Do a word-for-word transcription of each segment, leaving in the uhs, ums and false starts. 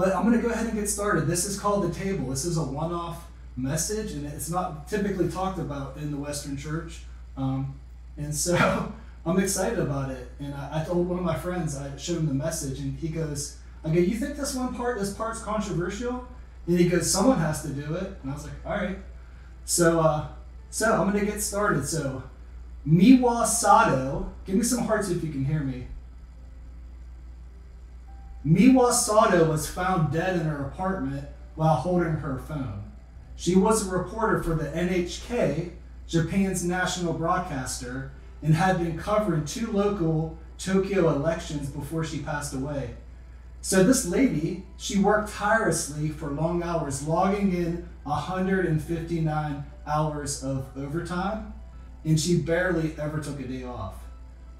But I'm going to go ahead and get started. This is called The Table. This is a one-off message, and it's not typically talked about in the Western church. Um, and so I'm excited about it. And I, I told one of my friends, I showed him the message, and he goes, I go, you think this one part, this part's controversial? And he goes, someone has to do it. And I was like, all right. So, uh, so I'm going to get started. So, Miwa Sado, give me some hearts if you can hear me. Miwa Sado was found dead in her apartment while holding her phone. She was a reporter for the N H K, Japan's national broadcaster, and had been covering two local Tokyo elections before she passed away. So this lady, she worked tirelessly for long hours, logging in one hundred fifty-nine hours of overtime, and she barely ever took a day off.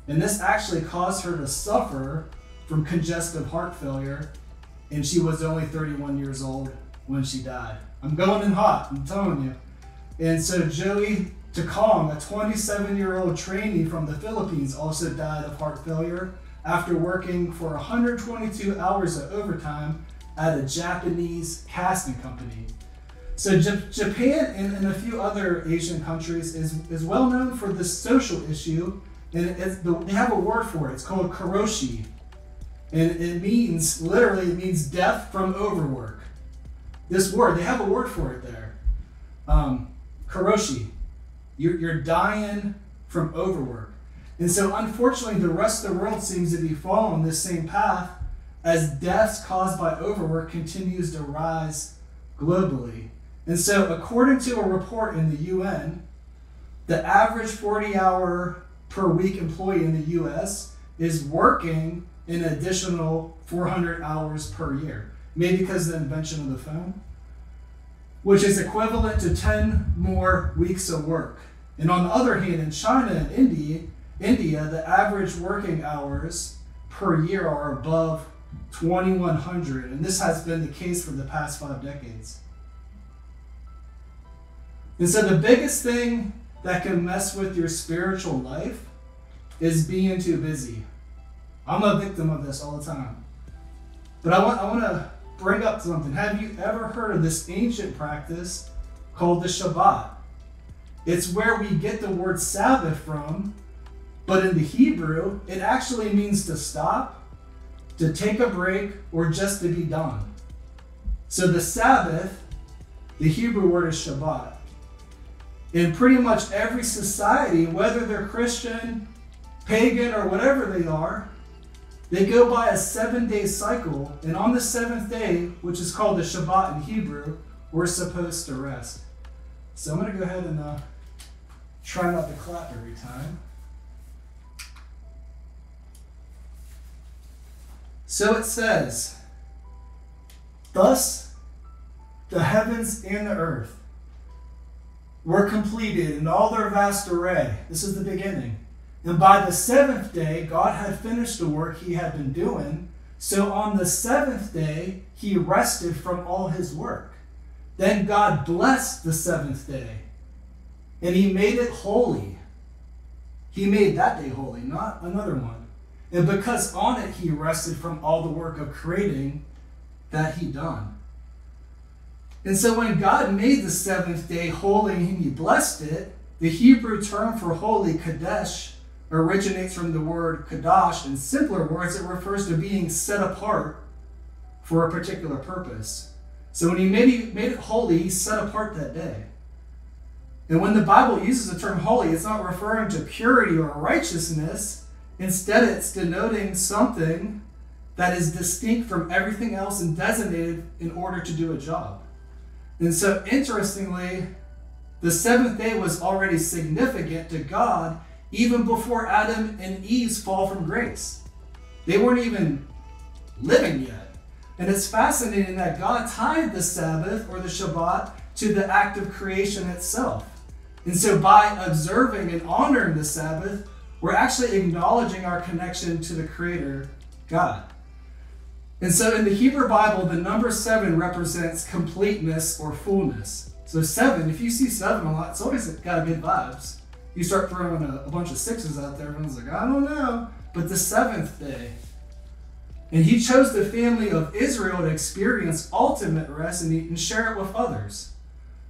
And this actually caused her to suffer from congestive heart failure, and she was only thirty-one years old when she died. I'm going in hot, I'm telling you. And so Joey Tocnang, a twenty-seven-year-old trainee from the Philippines, also died of heart failure after working for one hundred twenty-two hours of overtime at a Japanese casting company. So J- Japan and, and a few other Asian countries is, is well known for this social issue, and it's, they have a word for it. It's called karoshi. And it means, literally, it means death from overwork. This word, they have a word for it there. Um, karoshi, you're, you're dying from overwork. And so, unfortunately, the rest of the world seems to be following this same path as deaths caused by overwork continues to rise globally. And so, according to a report in the U N, the average forty-hour per week employee in the U S is working an additional four hundred hours per year, maybe because of the invention of the phone, which is equivalent to ten more weeks of work. And on the other hand, in China and India, India, the average working hours per year are above twenty-one hundred, and this has been the case for the past five decades. And so the biggest thing that can mess with your spiritual life is being too busy. I'm a victim of this all the time. But I want, I want to bring up something. Have you ever heard of this ancient practice called the Shabbat? It's where we get the word Sabbath from, but in the Hebrew, it actually means to stop, to take a break, or just to be done. So the Sabbath, the Hebrew word is Shabbat. In pretty much every society, whether they're Christian, pagan, or whatever they are, they go by a seven-day cycle, and on the seventh day, which is called the Shabbat in Hebrew, we're supposed to rest. So I'm going to go ahead and uh, try not to clap every time. So it says, thus the heavens and the earth were completed in all their vast array. This is the beginning. And by the seventh day, God had finished the work he had been doing. So on the seventh day, he rested from all his work. Then God blessed the seventh day, and he made it holy. He made that day holy, not another one. And because on it, he rested from all the work of creating that he done. And so when God made the seventh day holy and he blessed it, the Hebrew term for holy, Kadesh, originates from the word kadosh. In simpler words, it refers to being set apart for a particular purpose. So when he made, he made it holy, he set apart that day. And when the Bible uses the term holy, it's not referring to purity or righteousness. Instead, it's denoting something that is distinct from everything else and designated in order to do a job. And so, interestingly, the seventh day was already significant to God even before Adam and Eve's fall from grace. They weren't even living yet. And it's fascinating that God tied the Sabbath or the Shabbat to the act of creation itself. And so by observing and honoring the Sabbath, we're actually acknowledging our connection to the Creator, God. And so in the Hebrew Bible, the number seven represents completeness or fullness. So seven, if you see seven a lot, it's always got good vibes. You start throwing a, a bunch of sixes out there, everyone's like, I don't know. But the seventh day. And he chose the family of Israel to experience ultimate rest and share it with others.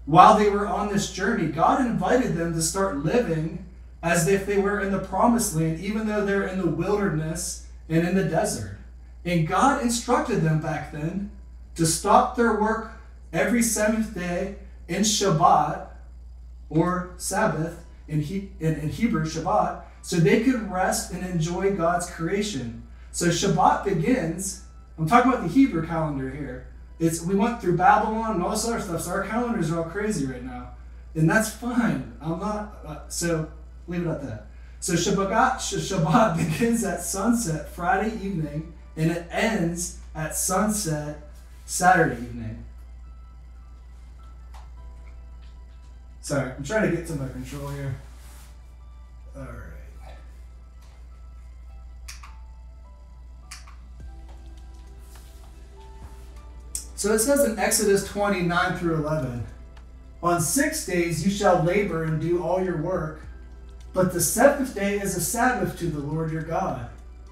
While they were on this journey, God invited them to start living as if they were in the promised land, even though they're in the wilderness and in the desert. And God instructed them back then to stop their work every seventh day in Shabbat, or Sabbath in, he in, in Hebrew, Shabbat, so they could rest and enjoy God's creation. So Shabbat begins, I'm talking about the Hebrew calendar here. It's, we went through Babylon and all this other stuff, so our calendars are all crazy right now. And that's fine. I'm not, uh, so leave it at that. So Shabbat, Shabbat begins at sunset Friday evening, and it ends at sunset Saturday evening. Sorry, I'm trying to get to my control here. All right. So it says in Exodus twenty, nine through eleven, on six days you shall labor and do all your work, but the seventh day is a Sabbath to the Lord your God,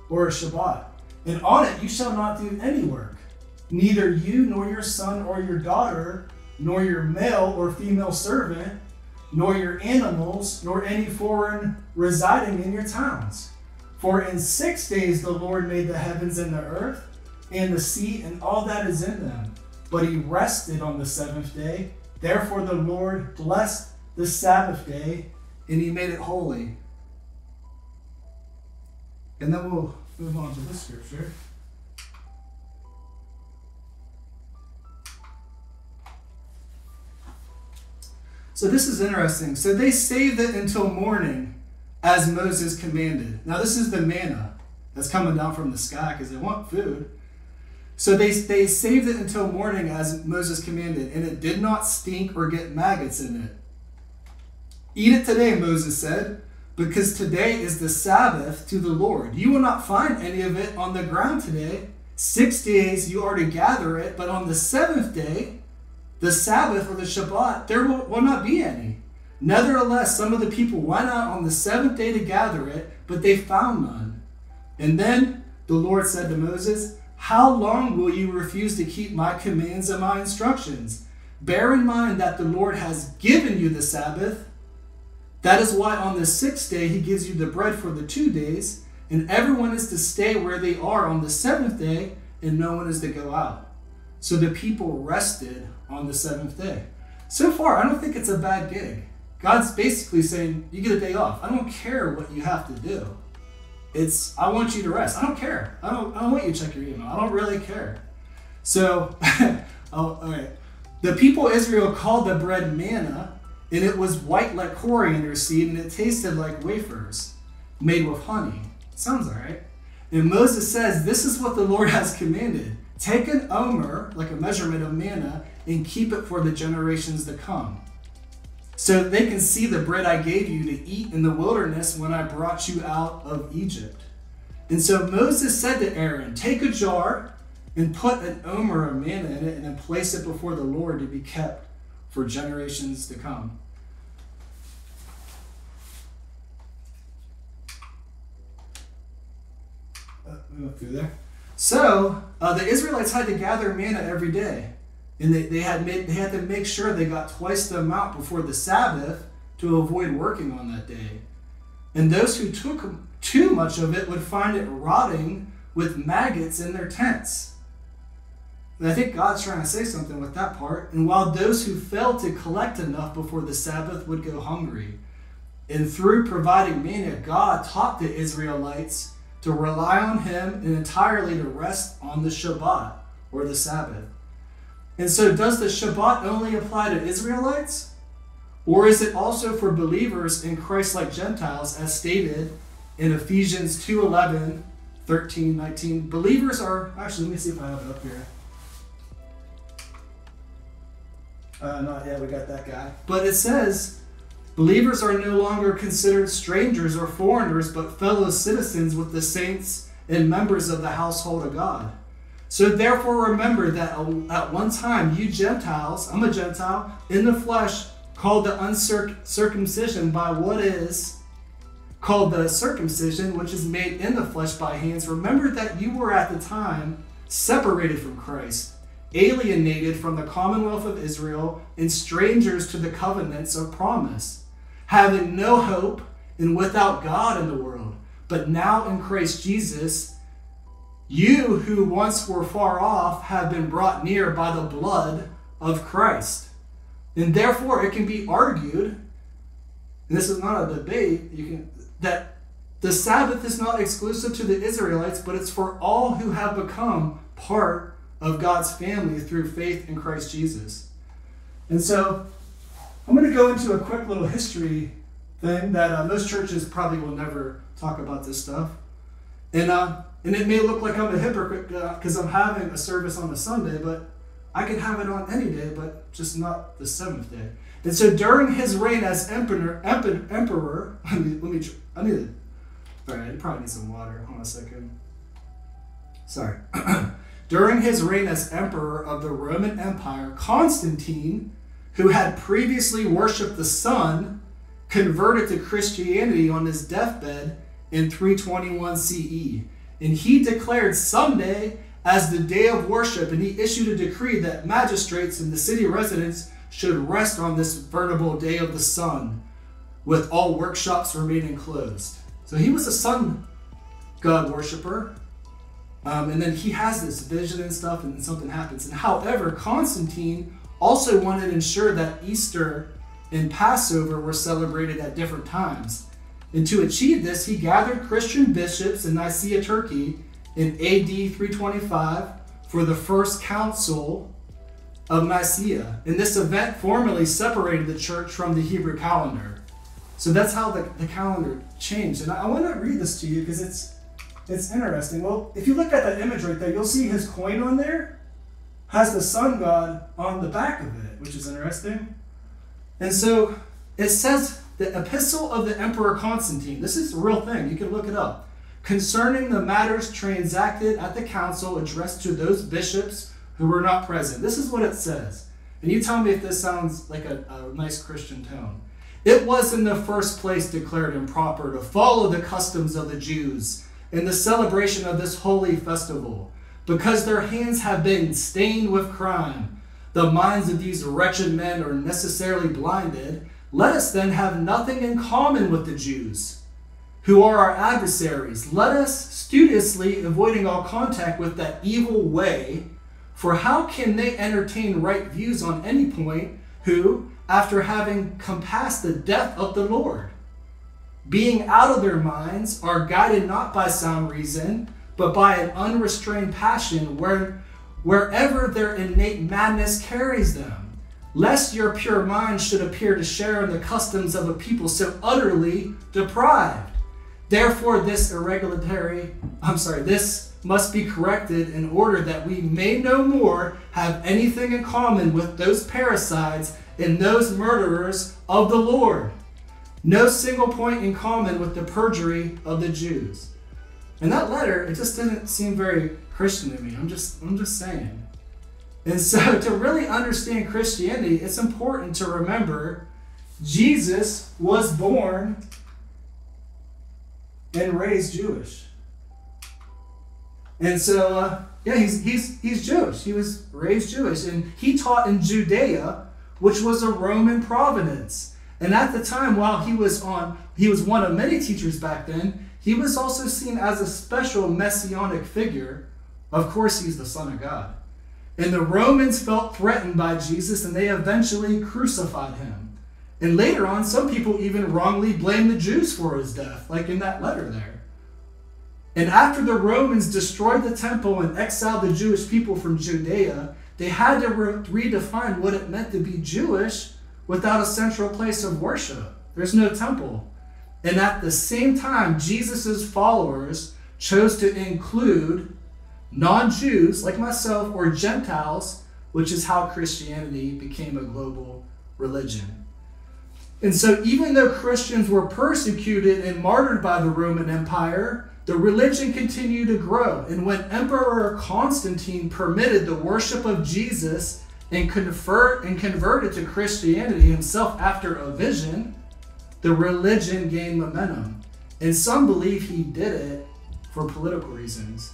or a Shabbat, and on it you shall not do any work, neither you nor your son or your daughter, nor your male or female servant, nor your animals, nor any foreign residing in your towns. For in six days the Lord made the heavens and the earth, and the sea, and all that is in them. But he rested on the seventh day. Therefore the Lord blessed the Sabbath day, and he made it holy. And then we'll move on to this scripture. So this is interesting. So they saved it until morning, as Moses commanded. Now this is the manna that's coming down from the sky because they want food. So they, they saved it until morning, as Moses commanded, and it did not stink or get maggots in it. Eat it today, Moses said, because today is the Sabbath to the Lord. You will not find any of it on the ground today. Six days you are to gather it, but on the seventh day, the Sabbath or the Shabbat, there will, will not be any. Nevertheless, some of the people went out on the seventh day to gather it, but they found none. And then the Lord said to Moses, how long will you refuse to keep my commands and my instructions? Bear in mind that the Lord has given you the Sabbath. That is why on the sixth day he gives you the bread for the two days, and everyone is to stay where they are on the seventh day, and no one is to go out. So the people rested on the seventh day. So far, I don't think it's a bad gig. God's basically saying, you get a day off. I don't care what you have to do. It's, I want you to rest. I don't care. I don't, I don't want you to check your email. I don't really care. So, oh, all right. The people of Israel called the bread manna, and it was white like coriander seed, and it tasted like wafers made with honey. Sounds all right. And Moses says, this is what the Lord has commanded. Take an omer, like a measurement of manna, and keep it for the generations to come, so they can see the bread I gave you to eat in the wilderness when I brought you out of Egypt. And so Moses said to Aaron, take a jar and put an omer of manna in it, and then place it before the Lord to be kept for generations to come. Uh, move up through there. So uh, the Israelites had to gather manna every day, and they, they, had made, they had to make sure they got twice the amount before the Sabbath to avoid working on that day. And those who took too much of it would find it rotting with maggots in their tents. And I think God's trying to say something with that part. And while those who failed to collect enough before the Sabbath would go hungry. And through providing manna, God taught the Israelites to rely on him and entirely to rest on the Shabbat, or the Sabbath. And so does the Shabbat only apply to Israelites? Or is it also for believers in Christ like Gentiles, as stated in Ephesians two, eleven, thirteen, nineteen? Believers are, actually, let me see if I have it up here. Uh, not yet, we got that guy. But it says, believers are no longer considered strangers or foreigners, but fellow citizens with the saints and members of the household of God. So therefore remember that at one time you Gentiles, I'm a Gentile, in the flesh, called the uncircumcision by what is called the circumcision, which is made in the flesh by hands, remember that you were at the time separated from Christ, alienated from the commonwealth of Israel, and strangers to the covenants of promise, having no hope and without God in the world. But now in Christ Jesus, you who once were far off have been brought near by the blood of Christ. And therefore it can be argued, and this is not a debate, you can, that the Sabbath is not exclusive to the Israelites, but it's for all who have become part of God's family through faith in Christ Jesus. And so I'm going to go into a quick little history thing that uh, most churches probably will never talk about this stuff. And uh, and it may look like I'm a hypocrite because uh, I'm having a service on a Sunday, but I could have it on any day, but just not the seventh day. And so during his reign as emperor, emperor, emperor let me, let me, I need it. All right, I probably need some water. Hold on a second. Sorry. During his reign as emperor of the Roman Empire, Constantine, who had previously worshipped the sun, converted to Christianity on his deathbed in three twenty-one C E. And he declared Sunday as the day of worship, and he issued a decree that magistrates and the city residents should rest on this venerable day of the sun, with all workshops remaining closed. So he was a sun god worshiper, um, and then he has this vision and stuff, and then something happens. And however, Constantine also wanted to ensure that Easter and Passover were celebrated at different times. And to achieve this, he gathered Christian bishops in Nicaea, Turkey in A D three twenty-five for the First Council of Nicaea. And this event formally separated the church from the Hebrew calendar. So that's how the, the calendar changed. And I, I want to read this to you because it's, it's interesting. Well, if you look at that image right there, you'll see his coin on there has the sun god on the back of it, which is interesting. And so it says the epistle of the Emperor Constantine. This is a real thing. You can look it up. Concerning the matters transacted at the council addressed to those bishops who were not present. This is what it says. And you tell me if this sounds like a, a nice Christian tone. It was in the first place declared improper to follow the customs of the Jews in the celebration of this holy festival, because their hands have been stained with crime. The minds of these wretched men are necessarily blinded. Let us then have nothing in common with the Jews, who are our adversaries. Let us studiously avoiding all contact with that evil way, for how can they entertain right views on any point, who, after having compassed the death of the Lord, being out of their minds, are guided not by sound reason, but by an unrestrained passion where, wherever their innate madness carries them, lest your pure minds should appear to share in the customs of a people so utterly deprived. Therefore, this irregularity, I'm sorry, this must be corrected in order that we may no more have anything in common with those parricides and those murderers of the Lord. No single point in common with the perjury of the Jews. And that letter, it just didn't seem very Christian to me. I'm just, I'm just saying. And so to really understand Christianity, it's important to remember Jesus was born and raised Jewish. And so, uh, yeah, he's, he's, he's Jewish. He was raised Jewish. And he taught in Judea, which was a Roman province. And at the time, while he was on, he was one of many teachers back then, he was also seen as a special messianic figure. Of course, he's the Son of God. And the Romans felt threatened by Jesus, and they eventually crucified him. And later on, some people even wrongly blamed the Jews for his death, like in that letter there. And after the Romans destroyed the temple and exiled the Jewish people from Judea, they had to re redefine what it meant to be Jewish without a central place of worship. There's no temple. And at the same time, Jesus' followers chose to include non-Jews like myself or Gentiles, which is how Christianity became a global religion. And so even though Christians were persecuted and martyred by the Roman Empire, the religion continued to grow, and when Emperor Constantine permitted the worship of Jesus and, convert, and converted to Christianity himself after a vision, the religion gained momentum. And some believe he did it for political reasons.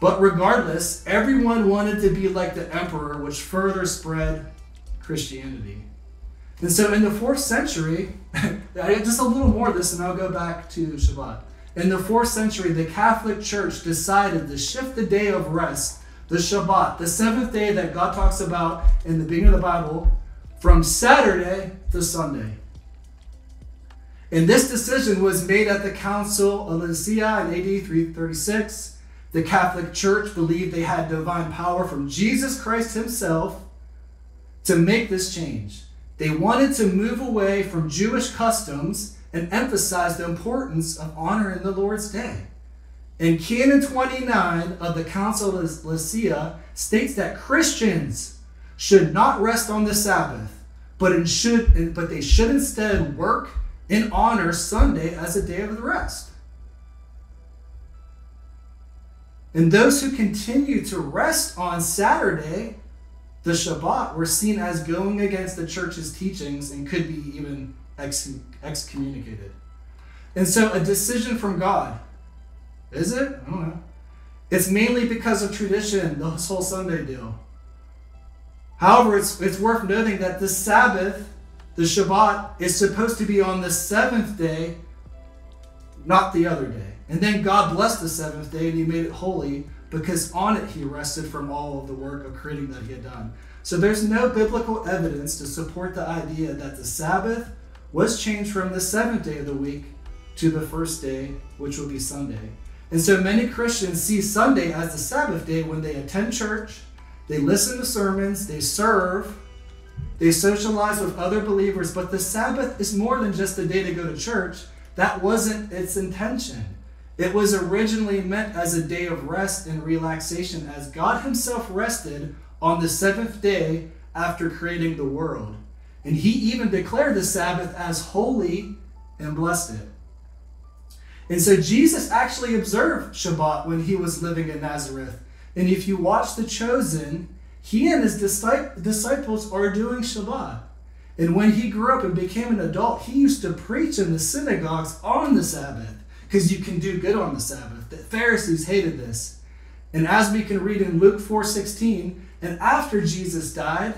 But regardless, everyone wanted to be like the emperor, which further spread Christianity. And so in the fourth century, just a little more of this and I'll go back to Shabbat. In the fourth century, the Catholic Church decided to shift the day of rest, the Shabbat, the seventh day that God talks about in the beginning of the Bible, from Saturday to Sunday. And this decision was made at the Council of Laodicea in A D three thirty-six. The Catholic Church believed they had divine power from Jesus Christ himself to make this change. They wanted to move away from Jewish customs and emphasize the importance of honoring the Lord's day. And Canon twenty-nine of the Council of Laodicea states that Christians should not rest on the Sabbath, but, in should, but they should instead work and honor Sunday as a day of rest. And those who continue to rest on Saturday, the Shabbat, were seen as going against the church's teachings and could be even excommunicated. And so a decision from God. Is it? I don't know. It's mainly because of tradition, the whole Sunday deal. However, it's, it's worth noting that the Sabbath, the Shabbat, is supposed to be on the seventh day, not the other day. And then God blessed the seventh day and he made it holy because on it he rested from all of the work of creating that he had done. So there's no biblical evidence to support the idea that the Sabbath was changed from the seventh day of the week to the first day, which would be Sunday. And so many Christians see Sunday as the Sabbath day when they attend church, they listen to sermons, they serve, they socialize with other believers, but the Sabbath is more than just a day to go to church. That wasn't its intention. It was originally meant as a day of rest and relaxation, as God himself rested on the seventh day after creating the world. And he even declared the Sabbath as holy and blessed it. And so Jesus actually observed Shabbat when he was living in Nazareth. And if you watch The Chosen, he and his disciples are doing Shabbat. And when he grew up and became an adult, he used to preach in the synagogues on the Sabbath because you can do good on the Sabbath. The Pharisees hated this. And as we can read in Luke four sixteen, and after Jesus died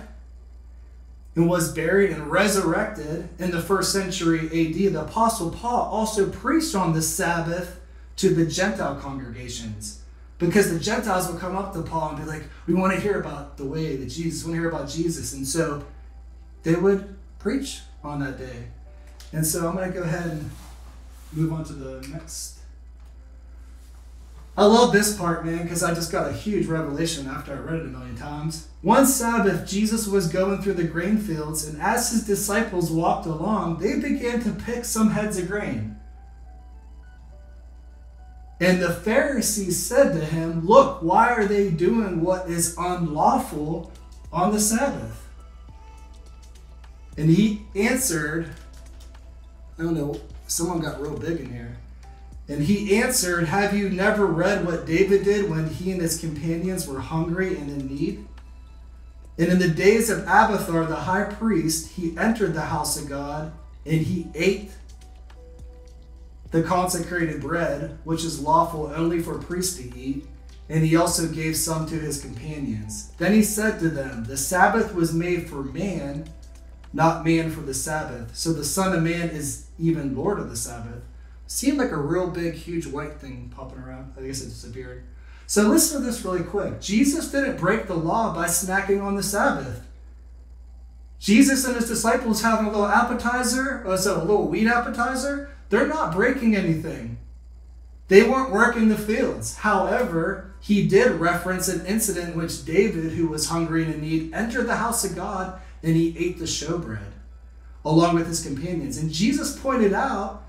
and was buried and resurrected in the first century A D, the Apostle Paul also preached on the Sabbath to the Gentile congregations, because the Gentiles would come up to Paul and be like, we want to hear about the way that Jesus, we want to hear about Jesus. And so they would preach on that day. And so I'm going to go ahead and move on to the next. I love this part, man, because I just got a huge revelation after I read it a million times. One Sabbath, Jesus was going through the grain fields, and as his disciples walked along, they began to pick some heads of grain. And the Pharisees said to him, look, why are they doing what is unlawful on the Sabbath? And he answered, I don't know, someone got real big in here. And he answered, have you never read what David did when he and his companions were hungry and in need? And in the days of Abiathar, the high priest, he entered the house of God and he ate the consecrated bread, which is lawful only for priests to eat. And he also gave some to his companions. Then he said to them, the Sabbath was made for man, not man for the Sabbath. So the Son of Man is even Lord of the Sabbath. Seemed like a real big, huge white thing popping around. I guess it disappeared. So listen to this really quick. Jesus didn't break the law by snacking on the Sabbath. Jesus and his disciples having a little appetizer, or so a little wheat appetizer, they're not breaking anything. They weren't working the fields. However, he did reference an incident in which David, who was hungry and in need, entered the house of God and he ate the showbread along with his companions. And Jesus pointed out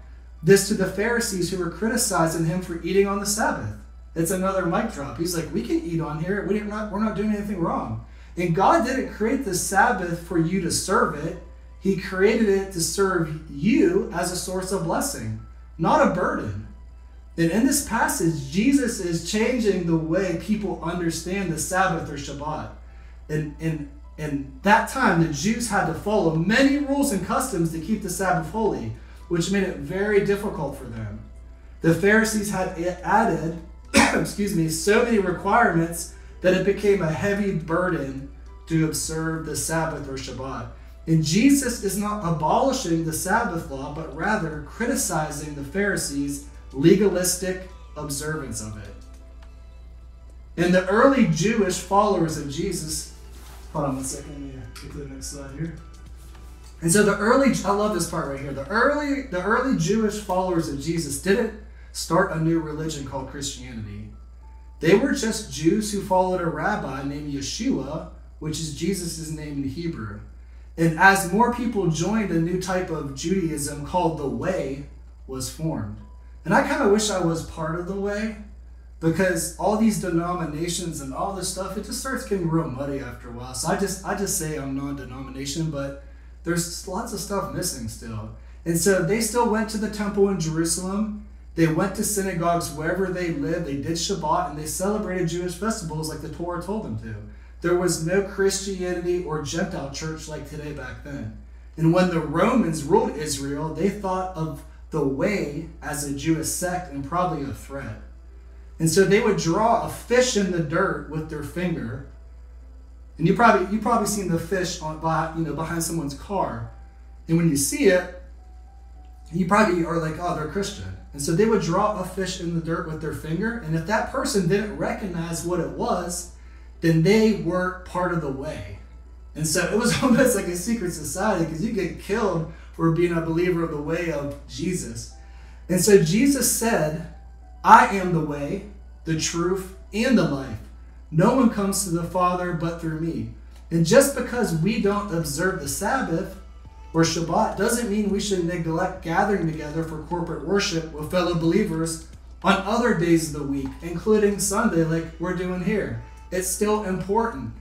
this to the Pharisees who were criticizing him for eating on the Sabbath. It's another mic drop. He's like, we can eat on here. We're not, we're not doing anything wrong. And God didn't create the Sabbath for you to serve it. He created it to serve you as a source of blessing, not a burden. And in this passage, Jesus is changing the way people understand the Sabbath or Shabbat. And in, in that time, the Jews had to follow many rules and customs to keep the Sabbath holy, which made it very difficult for them. The Pharisees had added excuse me, so many requirements that it became a heavy burden to observe the Sabbath or Shabbat. And Jesus is not abolishing the Sabbath law, but rather criticizing the Pharisees' legalistic observance of it. And the early Jewish followers of Jesus, hold on one second, let me get to the next slide here. And so the early, I love this part right here. The early, the early Jewish followers of Jesus didn't start a new religion called Christianity. They were just Jews who followed a rabbi named Yeshua, which is Jesus' name in Hebrew. And as more people joined, a new type of Judaism called the Way was formed. And I kind of wish I was part of the Way, because all these denominations and all this stuff, it just starts getting real muddy after a while. So I just, I just say I'm non-denomination, but there's lots of stuff missing still. And so they still went to the temple in Jerusalem. They went to synagogues wherever they lived. They did Shabbat, and they celebrated Jewish festivals like the Torah told them to. There was no Christianity or Gentile church like today back then. And when the Romans ruled Israel, they thought of the Way as a Jewish sect and probably a threat. And so they would draw a fish in the dirt with their finger. And you probably, you probably seen the fish on by, you know, behind someone's car. And when you see it, you probably are like, oh, they're Christian. And so they would draw a fish in the dirt with their finger. And if that person didn't recognize what it was, then they weren't part of the Way. And so it was almost like a secret society, because you get killed for being a believer of the Way of Jesus. And so Jesus said, I am the way, the truth, and the life. No one comes to the Father but through me. And just because we don't observe the Sabbath or Shabbat doesn't mean we should neglect gathering together for corporate worship with fellow believers on other days of the week, including Sunday, like we're doing here. It's still important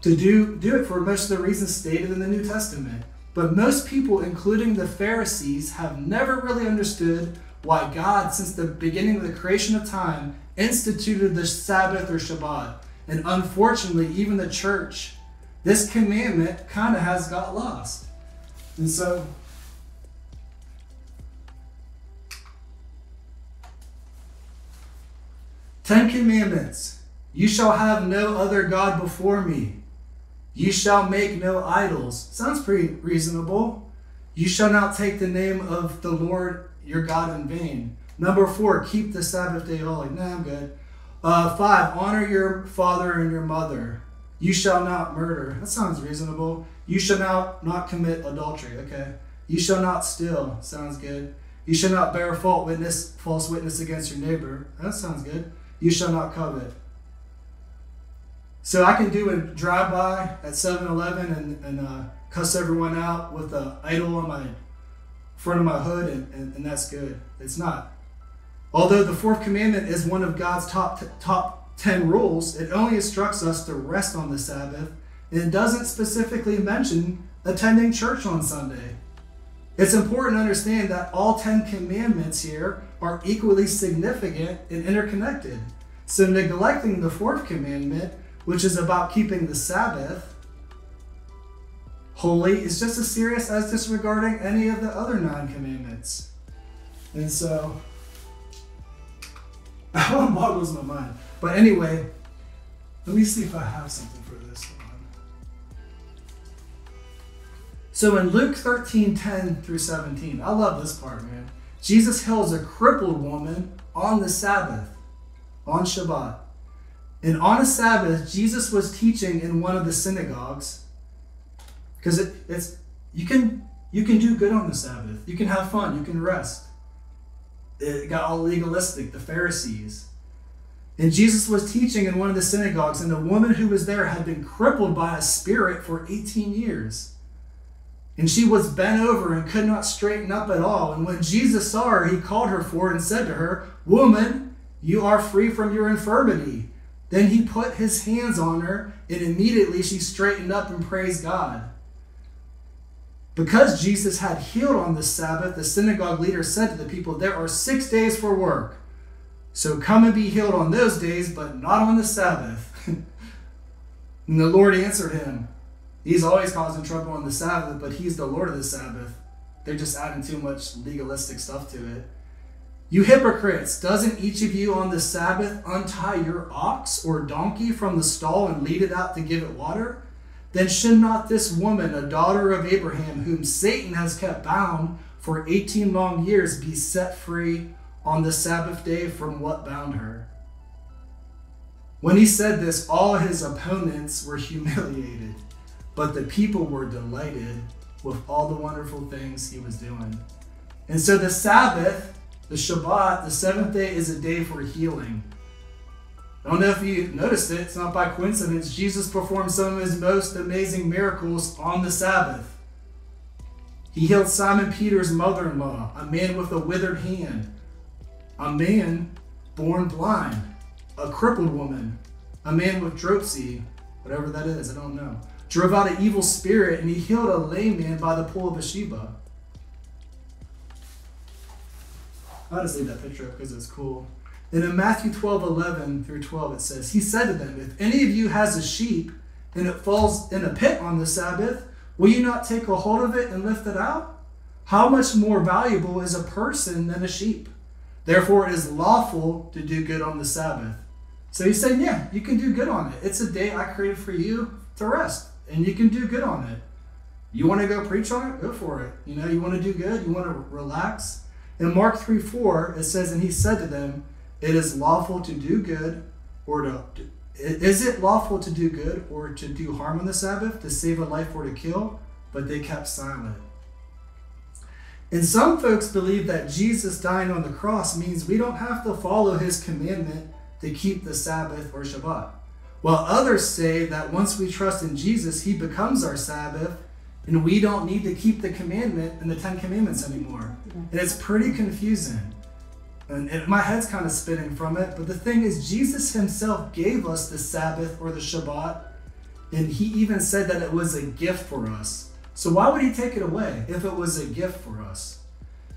to do, do it for most of the reasons stated in the New Testament. But most people, including the Pharisees, have never really understood why God, since the beginning of the creation of time, instituted the Sabbath or Shabbat. And unfortunately, even the church, this commandment kind of has got lost. And so, Ten Commandments. You shall have no other God before me. You shall make no idols. Sounds pretty reasonable. You shall not take the name of the Lord your God in vain. Number four, keep the Sabbath day holy. Nah, I'm good. Uh, five, honor your father and your mother. You shall not murder. That sounds reasonable. You shall not, not commit adultery. Okay. You shall not steal. Sounds good. You shall not bear false witness, false witness against your neighbor. That sounds good. You shall not covet. So I can do a drive-by at seven eleven and, and uh, cuss everyone out with an idol on my front of my hood, and, and, and that's good. It's not. Although the fourth commandment is one of God's top, top ten rules, it only instructs us to rest on the Sabbath, and it doesn't specifically mention attending church on Sunday. It's important to understand that all ten commandments here are equally significant and interconnected. So neglecting the fourth commandment, which is about keeping the Sabbath holy, is just as serious as disregarding any of the other nine commandments. And so, that boggles my mind. But anyway, let me see if I have something for this one. So in Luke thirteen, ten through seventeen, I love this part, man. Jesus heals a crippled woman on the Sabbath, on Shabbat. And on a Sabbath, Jesus was teaching in one of the synagogues, because it, it's you can you can do good on the Sabbath. You can have fun. You can rest. It got all legalistic, the Pharisees. And Jesus was teaching in one of the synagogues, and the woman who was there had been crippled by a spirit for eighteen years. And she was bent over and could not straighten up at all. And when Jesus saw her, he called her forward and said to her, "Woman, you are free from your infirmity." Then he put his hands on her, and immediately she straightened up and praised God. Because Jesus had healed on the Sabbath, the synagogue leader said to the people, "There are six days for work, so come and be healed on those days, but not on the Sabbath." And the Lord answered him. He's always causing trouble on the Sabbath, but he's the Lord of the Sabbath. They're just adding too much legalistic stuff to it. You hypocrites, doesn't each of you on the Sabbath untie your ox or donkey from the stall and lead it out to give it water? Then should not this woman, a daughter of Abraham, whom Satan has kept bound for eighteen long years, be set free on the Sabbath day from what bound her? When he said this, all his opponents were humiliated, but the people were delighted with all the wonderful things he was doing. And so the Sabbath, the Shabbat, the seventh day, is a day for healing. I don't know if you noticed it, it's not by coincidence. Jesus performed some of his most amazing miracles on the Sabbath. He healed Simon Peter's mother-in-law, a man with a withered hand, a man born blind, a crippled woman, a man with dropsy, whatever that is, I don't know, drove out an evil spirit, and he healed a layman by the pool of Bethesda. I'll just leave that picture up because it's cool. Then in Matthew twelve, eleven through twelve, it says, he said to them, if any of you has a sheep and it falls in a pit on the Sabbath, will you not take a hold of it and lift it out? How much more valuable is a person than a sheep? Therefore, it is lawful to do good on the Sabbath. So he said, yeah, you can do good on it. It's a day I created for you to rest, and you can do good on it. You want to go preach on it? Go for it. You know, you want to do good? You want to relax? In Mark three, four, it says, and he said to them, it is lawful to do good or to do, is it lawful to do good or to do harm on the Sabbath, to save a life or to kill? But they kept silent. And some folks believe that Jesus dying on the cross means we don't have to follow his commandment to keep the Sabbath or Shabbat, while others say that once we trust in Jesus, he becomes our Sabbath, and we don't need to keep the commandment in the Ten Commandments anymore. And it's pretty confusing. And, and my head's kind of spinning from it, but the thing is, Jesus himself gave us the Sabbath or the Shabbat, and he even said that it was a gift for us. So why would he take it away if it was a gift for us?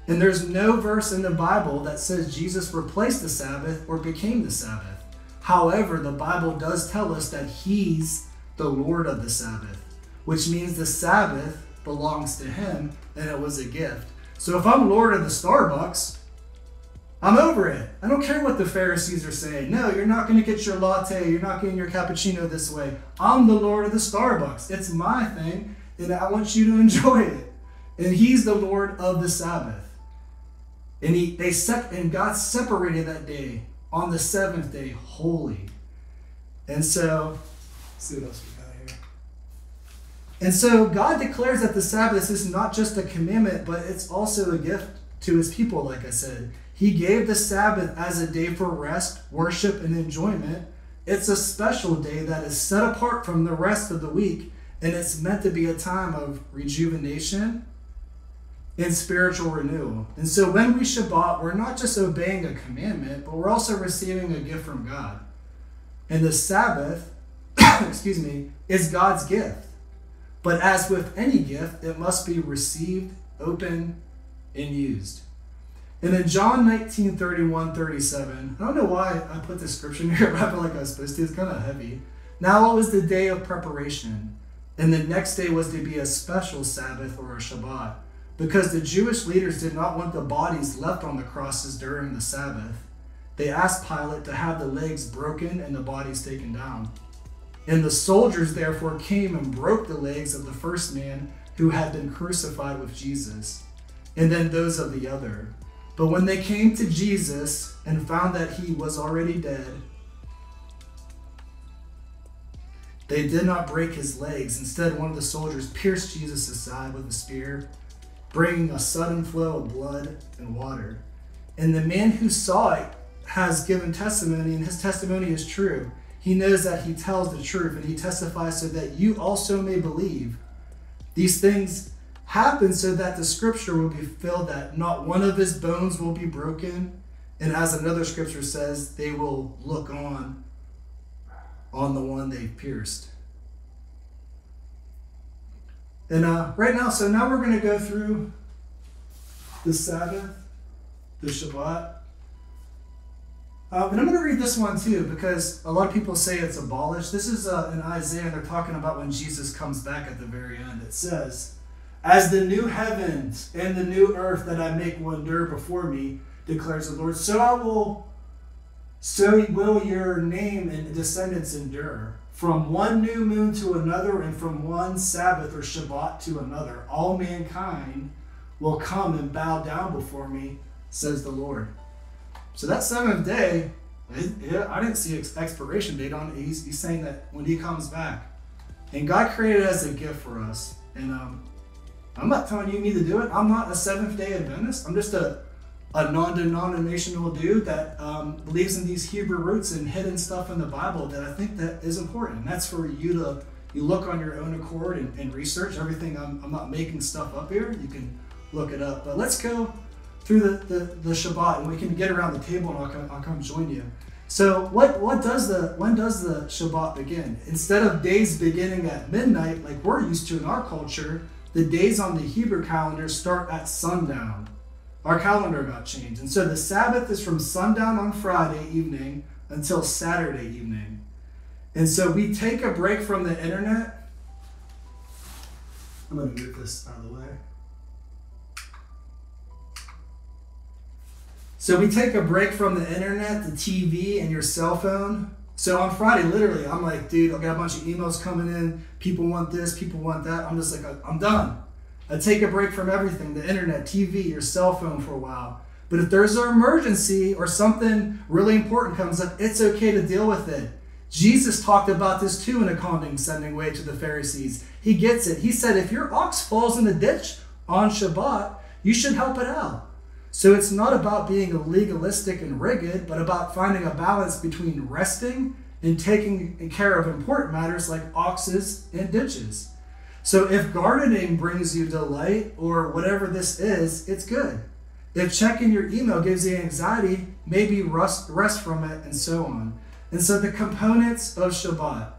And there's no verse in the Bible that says Jesus replaced the Sabbath or became the Sabbath. However, the Bible does tell us that he's the Lord of the Sabbath, which means the Sabbath belongs to him and it was a gift. So if I'm Lord of the Starbucks, I'm over it. I don't care what the Pharisees are saying. No, you're not going to get your latte. You're not getting your cappuccino this way. I'm the Lord of the Starbucks. It's my thing, and I want you to enjoy it. And he's the Lord of the Sabbath. And he, they sep- and God separated that day on the seventh day holy. And so, let's see what else we got here. And so God declares that the Sabbath is not just a commandment, but it's also a gift to his people, like I said. He gave the Sabbath as a day for rest, worship, and enjoyment. It's a special day that is set apart from the rest of the week, and it's meant to be a time of rejuvenation and spiritual renewal. And so when we Shabbat, we're not just obeying a commandment, but we're also receiving a gift from God. And the Sabbath, excuse me, is God's gift. But as with any gift, it must be received, opened, and used. And in John nineteen, thirty-one, thirty-seven, I don't know why I put this scripture in here, but I feel like I was supposed to. It's kind of heavy. Now it was the day of preparation, and the next day was to be a special Sabbath or a Shabbat, because the Jewish leaders did not want the bodies left on the crosses during the Sabbath. They asked Pilate to have the legs broken and the bodies taken down. And the soldiers therefore came and broke the legs of the first man who had been crucified with Jesus, and then those of the other. But when they came to Jesus and found that he was already dead, they did not break his legs. Instead, one of the soldiers pierced Jesus' side with a spear, bringing a sudden flow of blood and water. And the man who saw it has given testimony, and his testimony is true. He knows that he tells the truth, and he testifies so that you also may believe. These things happened so that the scripture will be filled, that not one of his bones will be broken. And as another scripture says, they will look on on the one they pierced. And uh, right now, so now we're going to go through the Sabbath, the Shabbat. Uh, and I'm going to read this one too, because a lot of people say it's abolished. This is uh, in Isaiah, and they're talking about when Jesus comes back at the very end. It says, as the new heavens and the new earth that I make will endure before me, declares the Lord, so I will, so will your name and descendants endure. From one new moon to another, and from one Sabbath or Shabbat to another, all mankind will come and bow down before me, says the Lord. So that seventh day, it, it, I didn't see an expiration date on it. He's, he's saying that when he comes back. And God created it as a gift for us. And um, I'm not telling you me to do it. I'm not a seventh day Adventist. I'm just a, a non-denominational dude that um, believes in these Hebrew roots and hidden stuff in the Bible that I think that is important. And that's for you to you look on your own accord and, and research everything. I'm, I'm not making stuff up here. You can look it up. But let's go through the, the, the Shabbat, and we can get around the table and I'll come, I'll come join you. So what, what does the, when does the Shabbat begin? Instead of days beginning at midnight, like we're used to in our culture, the days on the Hebrew calendar start at sundown. Our calendar got changed. And so the Sabbath is from sundown on Friday evening until Saturday evening. And so we take a break from the internet. I'm going to move this out of the way. So we take a break from the internet, the T V, and your cell phone. So on Friday, literally, I'm like, dude, I got a bunch of emails coming in. People want this, people want that. I'm just like, I'm done. I take a break from everything, the internet, T V, your cell phone for a while. But if there's an emergency or something really important comes up, it's okay to deal with it. Jesus talked about this too in a condescending way to the Pharisees. He gets it. He said, if your ox falls in the ditch on Shabbat, you should help it out. So it's not about being legalistic and rigid, but about finding a balance between resting and taking care of important matters like oxes and ditches. So if gardening brings you delight or whatever this is, it's good. If checking your email gives you anxiety, maybe rest, rest from it, and so on. And so the components of Shabbat,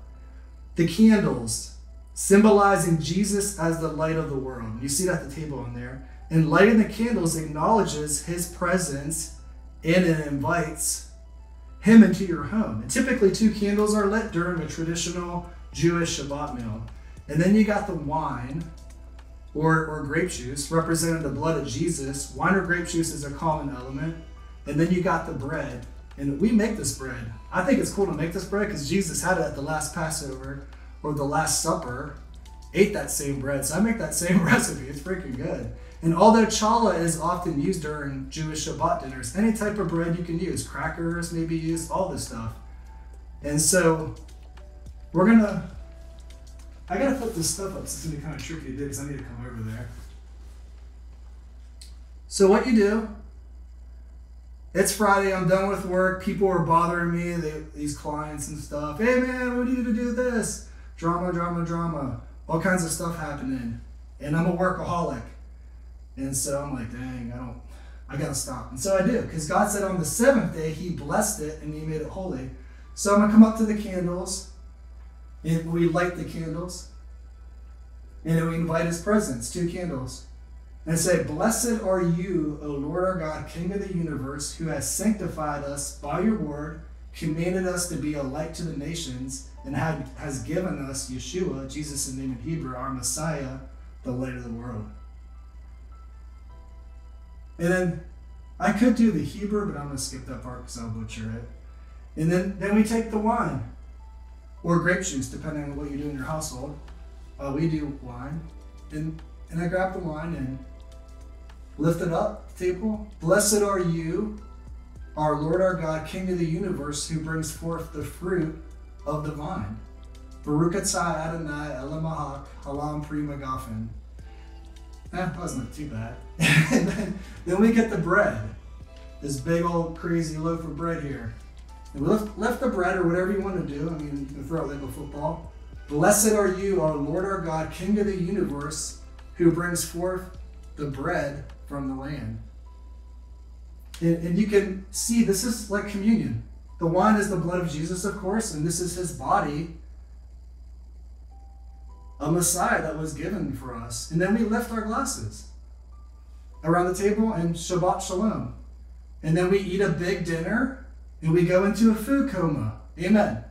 the candles, symbolizing Jesus as the light of the world. You see that at the table on there. And lighting the candles acknowledges his presence, and it invites him into your home. And typically two candles are lit during a traditional Jewish Shabbat meal. And then you got the wine or, or grape juice representing the blood of Jesus. Wine or grape juice is a common element. And then you got the bread. And we make this bread. I think it's cool to make this bread because Jesus had it at the last Passover or the Last Supper, ate that same bread. So I make that same recipe. It's freaking good. And although challah is often used during Jewish Shabbat dinners, any type of bread you can use, crackers maybe used, all this stuff. And so we're going to, I got to put this stuff up. It's going to be kind of tricky to do because I need to come over there. So what you do, it's Friday, I'm done with work. People are bothering me, they, these clients and stuff. Hey man, what do you do to do this? Drama, drama, drama. All kinds of stuff happening. And I'm a workaholic. And so I'm like, dang, I don't, I gotta stop. And so I do, because God said on the seventh day, he blessed it and he made it holy. So I'm gonna come up to the candles, and we light the candles, and we invite his presence, two candles, and say, blessed are you, O Lord our God, King of the universe, who has sanctified us by your word, commanded us to be a light to the nations, and had, has given us Yeshua, Jesus' name in Hebrew, our Messiah, the light of the world. And then I could do the Hebrew, but I'm going to skip that part because I'll butcher it. And then, then we take the wine or grape juice, depending on what you do in your household. Uh, we do wine. And, and I grab the wine and lift it up the table. Blessed are you, our Lord, our God, King of the universe, who brings forth the fruit of the vine. Baruch atah Adonai elamahak halam pri magafen. Eh, that wasn't too bad. And then, then we get the bread. This big old crazy loaf of bread here. And we lift, lift the bread or whatever you want to do. I mean, you can throw a Lego football. Blessed are you, our Lord, our God, King of the universe, who brings forth the bread from the land. And, and you can see this is like communion. The wine is the blood of Jesus, of course, and this is his body, a Messiah that was given for us. And then we lift our glasses around the table and Shabbat Shalom. And then we eat a big dinner and we go into a food coma. Amen.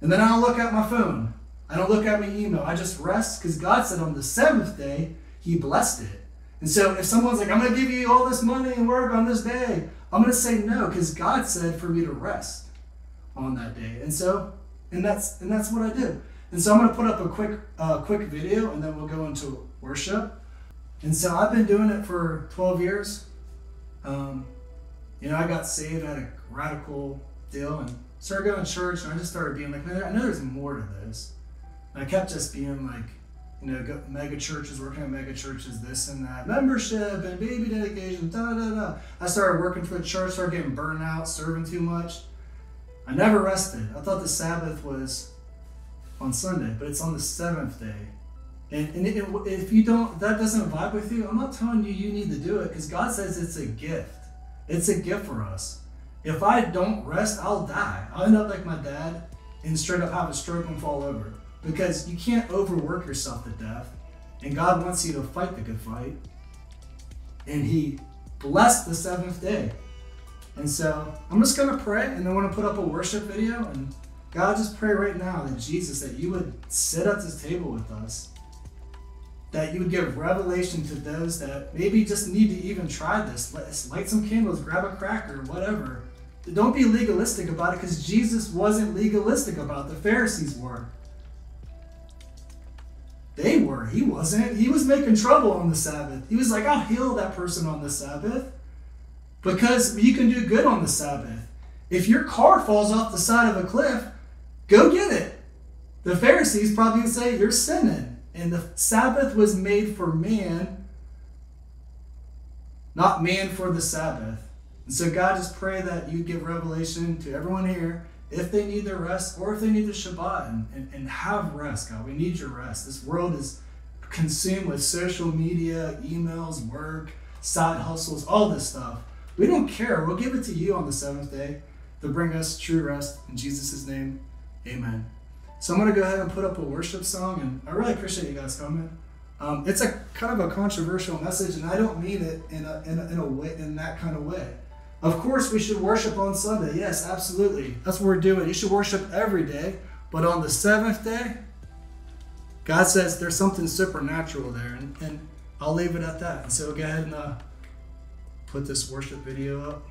And then I don't look at my phone. I don't look at my email. I just rest because God said on the seventh day, he blessed it. And so if someone's like, I'm going to give you all this money and work on this day, I'm going to say no, because God said for me to rest on that day. And so, and that's, and that's what I did. And so I'm going to put up a quick, uh, quick video, and then we'll go into worship. And so I've been doing it for twelve years. Um, you know, I got saved at a radical deal and started going to church, and I just started being like, man, I know there's more to this. And I kept just being like, you know, go, mega churches, working at mega churches, this and that, membership and baby dedication, da da da. I started working for the church, started getting burned out, serving too much. I never rested. I thought the Sabbath was on Sunday, but it's on the seventh day. And, and it, if you don't, that doesn't vibe with you, I'm not telling you you need to do it, because God says it's a gift. It's a gift for us. If I don't rest, I'll die. I'll end up like my dad and straight up have a stroke and fall over. Because you can't overwork yourself to death. And God wants you to fight the good fight. And he blessed the seventh day. And so I'm just going to pray, and then we're going to put up a worship video. And God, just pray right now that Jesus, that you would sit at this table with us. That you would give revelation to those that maybe just need to even try this. Let's light some candles, grab a cracker, whatever. Don't be legalistic about it, because Jesus wasn't legalistic about it. The Pharisees were. They were. He wasn't. He was making trouble on the Sabbath. He was like, I'll heal that person on the Sabbath, because you can do good on the Sabbath. If your car falls off the side of a cliff, go get it. The Pharisees probably would say, you're sinning. And the Sabbath was made for man, not man for the Sabbath. And so God, just pray that you give revelation to everyone here, if they need their rest, or if they need the Shabbat, and, and, and have rest, God. We need your rest. This world is consumed with social media, emails, work, side hustles, all this stuff. We don't care. We'll give it to you on the seventh day to bring us true rest. In Jesus' name, amen. So I'm going to go ahead and put up a worship song, and I really appreciate you guys coming. Um, it's a kind of a controversial message, and I don't mean it in a, in a, in a way, in that kind of way. Of course, we should worship on Sunday. Yes, absolutely. That's what we're doing. You should worship every day. But on the seventh day, God says there's something supernatural there. And, and I'll leave it at that. And so go ahead and uh, put this worship video up.